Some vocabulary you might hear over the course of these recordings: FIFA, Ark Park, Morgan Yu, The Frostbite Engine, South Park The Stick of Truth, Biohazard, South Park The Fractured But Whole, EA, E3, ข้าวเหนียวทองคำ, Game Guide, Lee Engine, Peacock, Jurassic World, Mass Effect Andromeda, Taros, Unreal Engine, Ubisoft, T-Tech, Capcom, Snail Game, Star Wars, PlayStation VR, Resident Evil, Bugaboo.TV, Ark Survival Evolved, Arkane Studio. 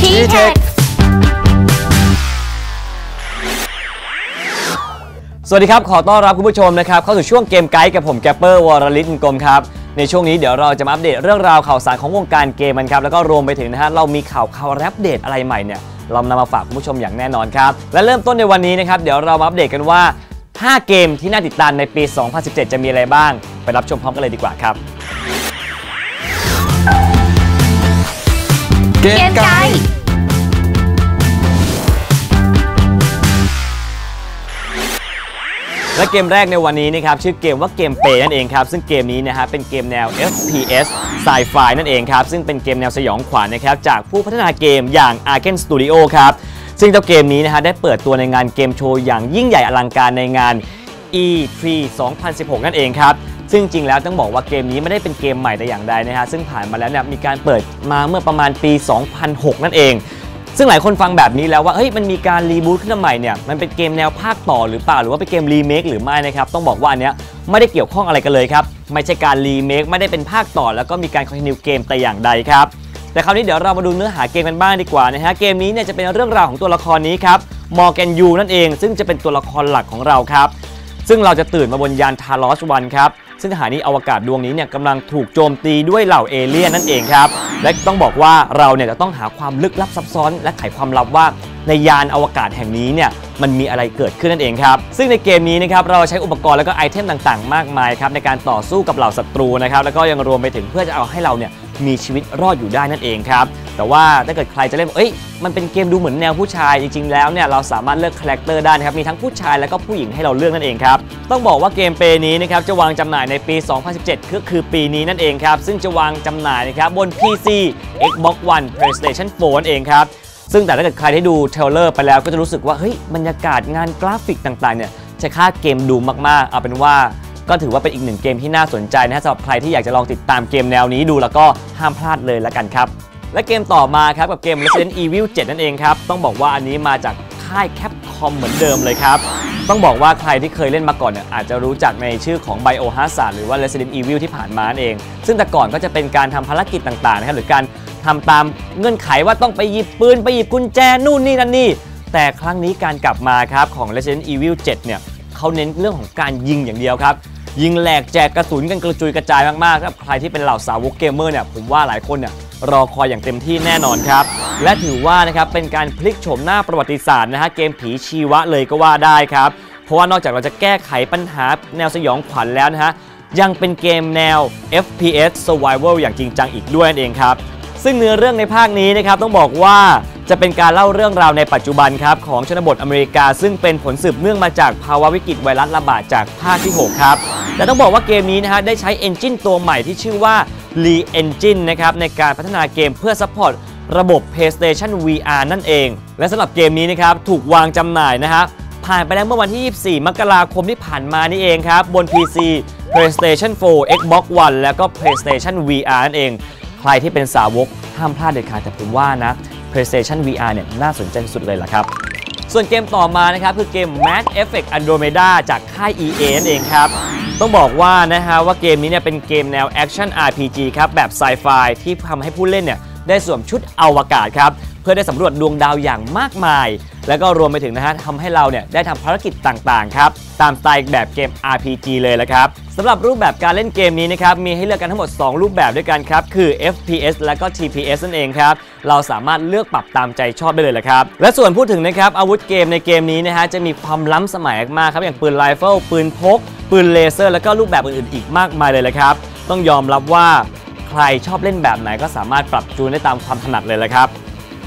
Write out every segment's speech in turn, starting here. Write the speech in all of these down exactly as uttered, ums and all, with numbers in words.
พี เทค สวัสดีครับขอต้อนรับคุณผู้ชมนะครับเข้าสู่ช่วงเกมไกด์กับผมแกปเปอร์วรลิศกลมครับในช่วงนี้เดี๋ยวเราจะมาอัปเดตเรื่องราวข่าวสารของวงการเกมกันครับแล้วก็รวมไปถึงนะฮะเรามีข่าวข่าวอัปเดตอะไรใหม่เนี่ยเรานำมาฝากคุณผู้ชมอย่างแน่นอนครับและเริ่มต้นในวันนี้นะครับเดี๋ยวเรามาอัปเดตกันว่าห้าเกมที่น่าติดตามในปี สองพันสิบเจ็ด จะมีอะไรบ้างไปรับชมพร้อมกันเลยดีกว่าครับเกมไกด์และเกมแรกในวันนี้นะครับชื่อเกมว่าเกมเปย์นั่นเองครับซึ่งเกมนี้นะฮะเป็นเกมแนว เอฟ พี เอส Sci-Fi นั่นเองครับซึ่งเป็นเกมแนวสยองขวัญนะครับจากผู้พัฒนาเกมอย่าง Arkane Studio ครับซึ่งเจ้าเกมนี้นะฮะได้เปิดตัวในงานเกมโชว์อย่างยิ่งใหญ่อลังการในงาน อี ทรี สองพันสิบหก นั่นเองครับซึ่งจริงแล้วต้องบอกว่าเกมนี้ไม่ได้เป็นเกมใหม่แต่อย่างใดนะฮะซึ่งผ่านมาแล้วเนี่ยมีการเปิดมาเมื่อประมาณปี สองพันหก นั่นเองซึ่งหลายคนฟังแบบนี้แล้วว่าเฮ้ยมันมีการรีบูทขึ้นมาใหม่เนี่ยมันเป็นเกมแนวภาคต่อหรือเปล่าหรือว่าเป็นเกมรีเมคหรือไม่นะครับต้องบอกว่าอันเนี้ยไม่ได้เกี่ยวข้องอะไรกันเลยครับไม่ใช่การรีเมคไม่ได้เป็นภาคต่อแล้วก็มีการคอนติเนียเกมแต่อย่างใดครับแต่คราวนี้เดี๋ยวเรามาดูเนื้อหาเกมกันบ้างดีกว่านะฮะเกมนี้เนี่ยจะเป็นเรื่องราวของตัวละครนี้ครับมอร์แกนยูนั่นเองซึ่งจะเป็นตัวละครหลักของเราครับซึ่งเราจะตื่นมาบนยานทารอสวันครับซึ่งทหารนี้อวกาศดวงนี้เนี่ยกำลังถูกโจมตีด้วยเหล่าเอเลี่ยนนั่นเองครับและต้องบอกว่าเราเนี่ยจะต้องหาความลึกลับซับซ้อนและไขความลับว่าในยานอวกาศแห่งนี้เนี่ยมันมีอะไรเกิดขึ้นนั่นเองครับซึ่งในเกมนี้นะครับเราใช้อุปกรณ์และก็ไอเทมต่างๆมากมายครับในการต่อสู้กับเหล่าศัตรูนะครับแล้วก็ยังรวมไปถึงเพื่อจะเอาให้เราเนี่ยมีชีวิตรอดอยู่ได้นั่นเองครับแต่ว่าถ้าเกิดใครจะเล่นเอ้ยมันเป็นเกมดูเหมือนแนวผู้ชายจริงๆแล้วเนี่ยเราสามารถเลือกคาแรคเตอร์ได้นะครับมีทั้งผู้ชายและก็ผู้หญิงให้เราเลือกนั่นเองครับต้องบอกว่าเกมเพลย์นี้นะครับจะวางจำหน่ายในปี สองพันสิบเจ็ด ก็คือปีนี้นั่นเองครับซึ่งจะวางจำหน่ายนะครับบน พี ซี Xbox One PlayStation โฟร์ นั่นเองครับซึ่งแต่ถ้าเกิดใครได้ดูเทรลเลอร์ไปแล้วก็จะรู้สึกว่าเฮ้ยบรรยากาศงานกราฟิกต่างๆเนี่ยใช้ค่าเกมดูมากๆเอาเป็นว่าก็ถือว่าเป็นอีกหนึ่งเกมที่น่าสนใจนะฮะสำหรับใครที่อยากจะลองติดตามเกมแนวนี้ดูแล้วก็ห้ามพลาดเลยละกันครับและเกมต่อมาครับกับเกม Resident Evil เซเว่น นั่นเองครับต้องบอกว่าอันนี้มาจากค่าย Capcom เหมือนเดิมเลยครับต้องบอกว่าใครที่เคยเล่นมาก่อนเนี่ยอาจจะรู้จักในชื่อของ ไบโอฮาซาร์ด หรือว่า Resident Evil ที่ผ่านมานั่นเองซึ่งแต่ก่อนก็จะเป็นการทำภารกิจต่างๆนะครับหรือการทำตามเงื่อนไขว่าต้องไปหยิบปืนไปหยิบกุญแจนู่นนี่นั่นนี่แต่ครั้งนี้การกลับมาครับของ Resident Evil เซเว่น เนี่ยเขาเน้นเรื่องของการยิงอย่างเดียวครับยิงแหลกแจกกระสุนกันกระจุยกระจายมากๆครับใครที่เป็นเหล่าสาวกเกมเมอร์เนี่ยผมว่าหลายคนเนี่ยรอคอยอย่างเต็มที่แน่นอนครับและถือว่านะครับเป็นการพลิกโฉมหน้าประวัติศาสตร์นะฮะเกมผีชีวะเลยก็ว่าได้ครับเพราะว่านอกจากเราจะแก้ไขปัญหาแนวสยองขวัญแล้วนะฮะยังเป็นเกมแนว เอฟ พี เอส Survival อย่างจริงจังอีกด้วยนั่นเองครับซึ่งเนื้อเรื่องในภาคนี้นะครับต้องบอกว่าจะเป็นการเล่าเรื่องราวในปัจจุบันครับของชนบทอเมริกาซึ่งเป็นผลสืบเนื่องมาจากภาวะวิกฤตไวรัสระบาดจากภาคที่หกครับแต่ต้องบอกว่าเกมนี้นะฮะได้ใช้ Engine ตัวใหม่ที่ชื่อว่า Lee Engine นะครับในการพัฒนาเกมเพื่อซัพพอร์ตระบบ PlayStation วี อาร์ นั่นเองและสำหรับเกมนี้นะครับถูกวางจำหน่ายนะฮะผ่านไปแล้วเมื่อวันที่ ยี่สิบสี่ มกราคมที่ผ่านมานี่เองครับบน พี ซี PlayStation โฟร์ Xbox One แล้วก็ PlayStation วี อาร์ นั่นเองใครที่เป็นสาวกห้ามพลาดเด็ดขาดแต่ผมว่านะPlayStation วี อาร์ เนี่ยน่าสนใจสุดเลยล่ะครับส่วนเกมต่อมานะครับคือเกม Mass Effect Andromeda จากค่าย อี เอ นั่นเองครับต้องบอกว่านะฮะว่าเกมนี้เนี่ยเป็นเกมแนว Action อาร์ พี จี ครับแบบ Sci-Fi ที่ทำให้ผู้เล่นเนี่ยได้สวมชุดอวกาศครับเพื่อได้สำรวจดวงดาวอย่างมากมายแล้วก็รวมไปถึงนะฮะทำให้เราเนี่ยได้ทำภารกิจต่างๆครับตามสไตล์แบบเกม อาร์ พี จี เลยละครับสำหรับรูปแบบการเล่นเกมนี้นะครับมีให้เลือกกันทั้งหมดสองรูปแบบด้วยกันครับคือ เอฟ พี เอส และก็ ที พี เอส นั่นเองครับเราสามารถเลือกปรับตามใจชอบได้เลยละครับและส่วนพูดถึงนะครับอาวุธเกมในเกมนี้นะฮะจะมีความล้ำสมัยมากครับอย่างปืนไรเฟิลปืนพกปืนเลเซอร์และก็รูปแบบอื่นๆอีกมากมายเลยละครับต้องยอมรับว่าใครชอบเล่นแบบไหนก็สามารถปรับจูนได้ตามความถนัดเลยละครับ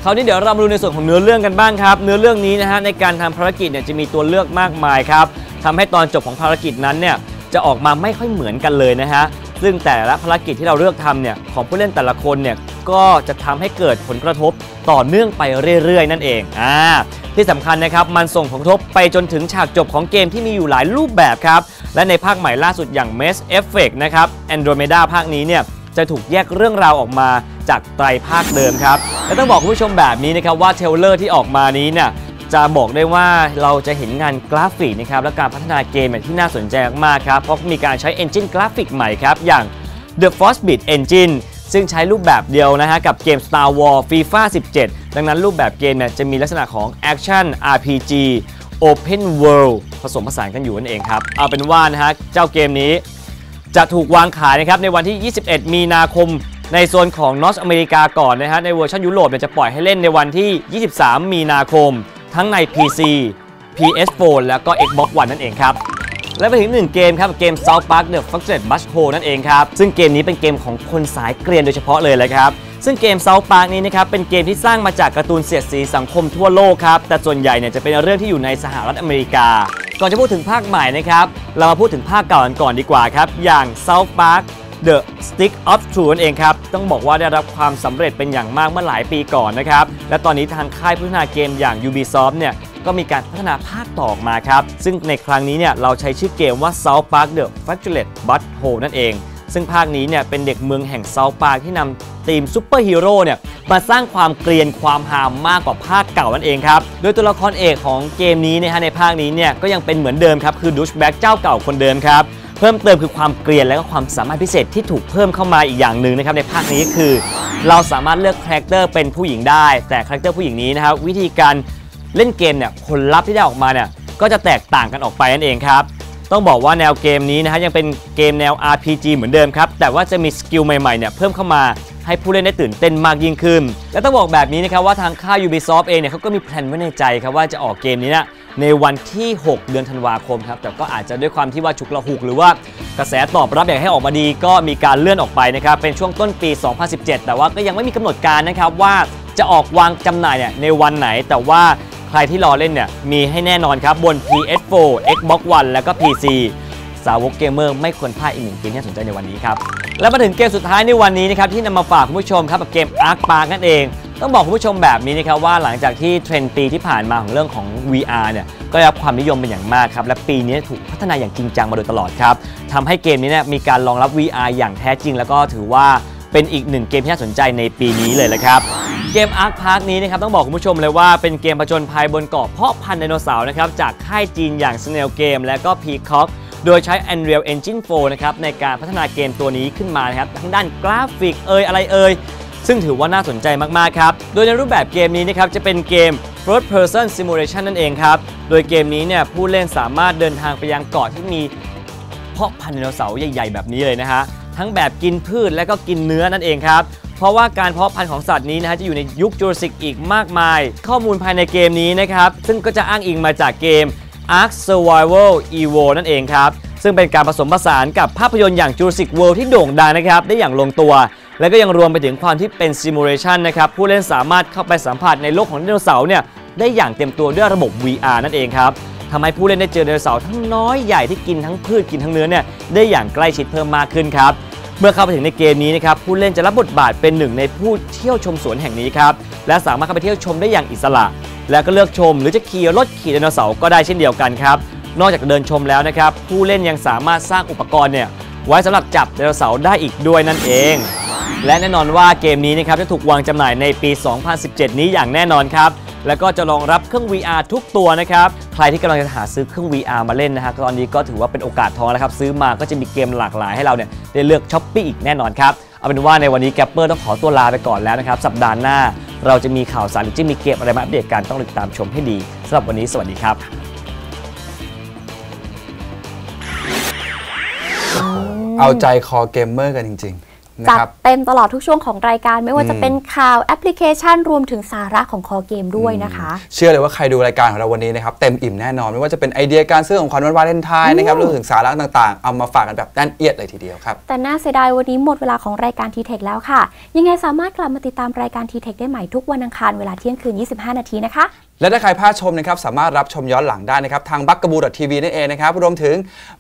คราวนี้เดี๋ยวเรามาดูในส่วนของเนื้อเรื่องกันบ้างครับเนื้อเรื่องนี้นะฮะในการทำภารกิจเนี่ยจะมีตัวเลือกมากมายครับทำให้ตอนจบของภารกิจนั้นเนี่ยจะออกมาไม่ค่อยเหมือนกันเลยนะฮะซึ่งแต่ละภารกิจที่เราเลือกทำเนี่ยของผู้เล่นแต่ละคนเนี่ยก็จะทำให้เกิดผลกระทบต่อเนื่องไปเรื่อยๆนั่นเองอ่าที่สำคัญนะครับมันส่งผลกระทบไปจนถึงฉากจบของเกมที่มีอยู่หลายรูปแบบครับและในภาคใหม่ล่าสุดอย่าง Mass Effect นะครับ Andromeda ภาคนี้เนี่ยจะถูกแยกเรื่องราวออกมาจากไตรภาคเดิมครับและต้องบอกคุณผู้ชมแบบนี้นะครับว่าเทรลเลอร์ที่ออกมานี้เนี่ยจะบอกได้ว่าเราจะเห็นงานกราฟิกนะครับและการพัฒนาเกมที่น่าสนใจมากครับเพราะมีการใช้ Engine กราฟิกใหม่ครับอย่าง The Frostbite Engine ซึ่งใช้รูปแบบเดียวนะฮะกับเกม Star Wars FIFA สิบเจ็ด ดังนั้นรูปแบบเกมเนี่ยจะมีลักษณะของ Action อาร์ พี จี Open World ผสมผสานกันอยู่นั่นเองครับเอาเป็นว่านะฮะเจ้าเกมนี้จะถูกวางขายนะครับในวันที่ ยี่สิบเอ็ดมีนาคมในโซนของนอร์ทอเมริกาก่อนนะฮะในเวอร์ชันยุโรปเนี่ยจะปล่อยให้เล่นในวันที่ ยี่สิบสามมีนาคมทั้งใน พี ซี พี เอส โฟร์ แล้วก็ Xbox One นั่นเองครับและไปถึงหนึ่งเกมครับเกม South Park The Fractured But Whole นั่นเองครับซึ่งเกมนี้เป็นเกมของคนสายเกรียนโดยเฉพาะเลยแหละครับซึ่งเกม South Park นี้นะครับเป็นเกมที่สร้างมาจากการ์ตูนเสียดสีสังคมทั่วโลกครับแต่ส่วนใหญ่เนี่ยจะเป็นเรื่องที่อยู่ในสหรัฐอเมริกาก่อนจะพูดถึงภาคใหม่นะครับเรามาพูดถึงภาคเก่ากันก่อนดีกว่าครับอย่าง South Park The Stick of Truth นั่นเองครับต้องบอกว่าได้รับความสำเร็จเป็นอย่างมากเมื่อหลายปีก่อนนะครับและตอนนี้ทางค่ายพัฒนาเกมอย่าง Ubisoft เนี่ยก็มีการพัฒนาภาคต่อมาครับซึ่งในครั้งนี้เนี่ยเราใช้ชื่อเกมว่า South Park The Fractured But Whole นั่นเองซึ่งภาคนี้เนี่ยเป็นเด็กเมืองแห่ง South Park ที่นำทีมซูเปอร์ฮีโร่เนี่ยมาสร้างความเกลียนความหามมากกว่าภาคเก่านั่นเองครับโดยตัวละครเอกของเกมนี้นะฮะในภาคนี้เนี่ยก็ยังเป็นเหมือนเดิมครับคือดูชแบ็กเจ้าเก่าคนเดิมครับเพิ่มเติมคือความเกรียนและก็ความสามารถพิเศษที่ถูกเพิ่มเข้ามาอีกอย่างหนึ่งนะครับในภาคนี้คือเราสามารถเลือกคาแรคเตอร์เป็นผู้หญิงได้แต่คาแรคเตอร์ผู้หญิงนี้นะครับวิธีการเล่นเกมเนี่ยผลลัพธ์ที่ได้ออกมาเนี่ยก็จะแตกต่างกันออกไปนั่นเองครับต้องบอกว่าแนวเกมนี้นะฮะยังเป็นเกมแนว อาร์ พี จี เหมือนเดิมครับแต่ว่าจะมีสกิลใหม่ๆเนี่ยเพิ่มเข้ามาให้ผู้เล่นได้ตื่นเต้นมากยิ่งขึ้นและต้องบอกแบบนี้นะครับว่าทางค่าย Ubisoft เองเนี่ยเขาก็มีแพลนไว้ในใจครับว่าจะออกเกมนี้นะในวันที่หกเดือนธันวาคมครับแต่ก็อาจจะด้วยความที่ว่าฉุกละหุกหรือว่ากระแสตอบรับอยากให้ออกมาดีก็มีการเลื่อนออกไปนะครับเป็นช่วงต้นปีสองพันสิบเจ็ดแต่ว่าก็ยังไม่มีกำหนดการนะครับว่าจะออกวางจำหน่ายเนี่ยในวันไหนแต่ว่าใครที่รอเล่นเนี่ยมีให้แน่นอนครับบน พี เอส โฟร์ Xbox One แล้วก็ พี ซี สาวกเกมเมอร์ไม่ควรพลาดอีกหนึ่งเกมที่น่าสนใจในวันนี้ครับและมาถึงเกมสุดท้ายในวันนี้นะครับที่นำมาฝากคุณผู้ชมครับกับเกม Ark Park นั่นเองต้องบอกคุณผู้ชมแบบนี้นะครับว่าหลังจากที่เทรนด์ปีที่ผ่านมาของเรื่องของ วี อาร์ เนี่ยก็ได้รับความนิยมเป็นอย่างมากครับและปีนี้ถูกพัฒนาอย่างจริงจังมาโดยตลอดครับทำให้เกมนี้เนี่ยมีการรองรับ วี อาร์ อย่างแท้จริงแล้วก็ถือว่าเป็นอีกหนึ่งเกมที่น่าสนใจในปีนี้เลยละครับเกม Ark Park นี้นะครับต้องบอกคุณผู้ชมเลยว่าเป็นเกมผจญภัยบนเกาะเพาะพันธุ์ไดโนเสาร์นะครับจากค่ายจีนอย่าง Snail Game และก็ Peacock โดยใช้ Unreal Engine โฟร์ นะครับในการพัฒนาเกมตัวนี้ขึ้นมานะครับทั้งด้านกราฟิกเอ่ยอะไรเอ่ยซึ่งถือว่าน่าสนใจมากๆครับโดยในรูปแบบเกมนี้นะครับจะเป็นเกม First Person Simulation นั่นเองครับโดยเกมนี้เนี่ยผู้เล่นสามารถเดินทางไปยังเกาะที่มีเพาะพันธุ์ไดโนเสาร์ใหญ่ๆแบบนี้เลยนะฮะทั้งแบบกินพืชและก็กินเนื้อนั่นเองครับเพราะว่าการเพาะพันธุ์ของสัตว์นี้นะฮะจะอยู่ในยุค Jurassic อีกมากมายข้อมูลภายในเกมนี้นะครับซึ่งก็จะอ้างอิงมาจากเกม Ark Survival Evolved นั่นเองครับซึ่งเป็นการผสมผสานกับภาพยนตร์อย่าง Jurassic World ที่โด่งดังนะครับได้อย่างลงตัวและก็ยังรวมไปถึงความที่เป็น Simulation นะครับผู้เล่นสามารถเข้าไปสัมผัสในโลกของไดโนเสาร์เนี่ยได้อย่างเต็มตัวด้วยระบบ วี อาร์ นั่นเองครับทำให้ผู้เล่นได้เจอไดโนเสาร์ทั้งน้อยใหญ่ที่กินทั้งพืชกินทั้งเนื้อเนี่ยได้อย่างใกล้ชิดเพิ่มมากขึ้นครับเมื่อเข้าไปถึงในเกมนี้นะครับผู้เล่นจะรับบทบาทเป็นหนึ่งในผู้เที่ยวชมสวนแห่งนี้ครับและสามารถเข้าไปเที่ยวชมได้อย่างอิสระและก็เลือกชมหรือจะขี่รถขี่ไดโนเสาร์ก็ได้เช่นเดียวกันครับนอกจากเดินชมแล้วนะครับผู้เล่นยังสามารถสร้างอุปกรณ์เนี่ยไว้สำหรับจับไดโนเสาร์ได้อีกด้วยนั่นเองและแน่นอนว่าเกมนี้นะครับจะถูกวางจำหน่ายในปี สองพันสิบเจ็ด นี้อย่างแน่นอนครับแล้วก็จะรองรับเครื่อง วี อาร์ ทุกตัวนะครับใครที่กำลังจะหาซื้อเครื่อง วี อาร์ มาเล่นนะฮะตอนนี้ก็ถือว่าเป็นโอกาสทองแล้วครับซื้อมาก็จะมีเกมหลากหลายให้เราเนี่ยได้เลือกช้อปปิ้งอีกแน่นอนครับเอาเป็นว่าในวันนี้แกปเปอร์ต้องขอตัวลาไปก่อนแล้วนะครับสัปดาห์หน้าเราจะมีข่าวสารหรือจะมีเกมอะไรมาอัปเดตกันต้องติดตามชมให้ดีสำหรับวันนี้สวัสดีครับเอาใจคอเกมเมอร์กันจริงๆจัดเต็มตลอดทุกช่วงของรายการไม่ว่าจะเป็นข่าวแอปพลิเคชันรวมถึงสาระของคอเกมด้วยนะคะเชื่อเลยว่าใครดูรายการของเราวันนี้นะครับเต็มอิ่มแน่นอนไม่ว่าจะเป็นไอเดียการซื้อของขวัญวันวาเลนไทน์นะครับรวมถึงสาระต่างๆเอามาฝากกันแบบแน่นเอียดเลยทีเดียวครับแต่น่าเสียดายวันนี้หมดเวลาของรายการ ที เทค แล้วค่ะยังไงสามารถกลับมาติดตามรายการ ที เทค ได้ใหม่ทุกวันอังคารเวลาเที่ยงคืนยี่สิบห้านาทีนะคะและถ้าใครพลาดชมนะครับสามารถรับชมย้อนหลังได้นะครับทาง buckbow ที วี นั่นเองนะครับรวมถึง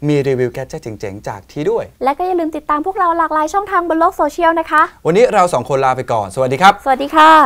มีรีวิวแกดเจ็ตเจ๋งๆจากทีด้วยและก็อย่าลืมติดตามพวกเราหลากหลายช่องทางบนโลกโซเชียลนะคะวันนี้เราสองคนลาไปก่อนสวัสดีครับสวัสดีค่ะ